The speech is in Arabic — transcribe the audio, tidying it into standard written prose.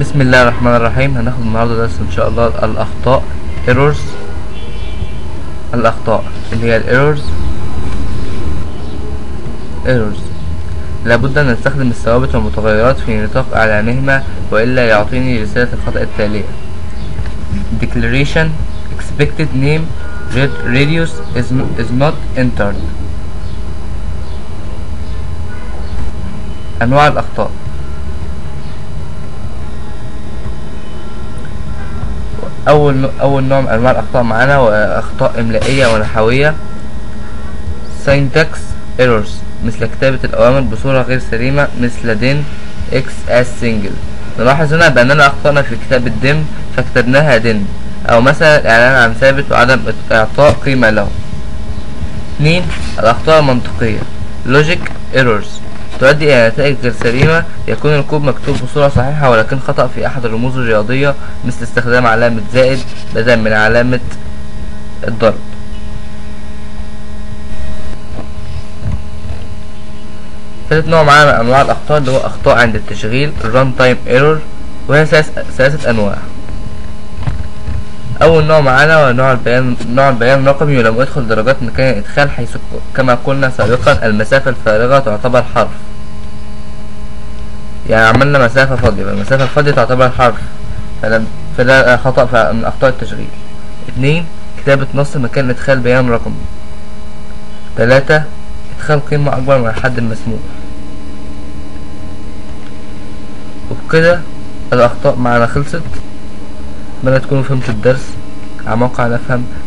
بسم الله الرحمن الرحيم. هناخد النهارده درس ان شاء الله الاخطاء ايرورز، الاخطاء اللي هي الايرورز. لابد ان نستخدم الثوابت والمتغيرات في نطاق اعلانهما، والا يعطيني رساله الخطا التاليه: declaration expected name radius is not entered. انواع الاخطاء: أول نوع من أنواع الأخطاء معانا وأخطاء إملائية ونحوية، syntax errors مثل كتابة الأوامر بصورة غير سليمة مثل den x as single. نلاحظ هنا بأننا أخطأنا في كتابة den فكتبناها den، أو مثلا الإعلان عن ثابت وعدم إعطاء قيمة له. 2. الأخطاء المنطقية logic errors تؤدي إلى نتائج غير سليمة، يكون الكود مكتوب بصورة صحيحة ولكن خطأ في أحد الرموز الرياضية مثل استخدام علامة زائد بدلا من علامة الضرب. ثالث نوع معانا من أنواع الأخطاء اللي هو أخطاء عند التشغيل الران تايم ايرور، وهي ثلاثة أنواع. أول نوع معانا هو نوع البيان الرقمي، ولم يدخل درجات مكان الإدخال حيث كما قلنا سابقا المسافة الفارغة تعتبر حرف، يعني عملنا مسافة فاضية، المسافة الفاضية تعتبر حرف، فده خطأ من أخطاء التشغيل. 2. كتابة نص مكان إدخال بيان رقمي. 3. إدخال قيمة أكبر من الحد المسموح. وبكده الأخطاء معانا خلصت. أتمنى تكونوا فهمتوا الدرس على موقع نفهم.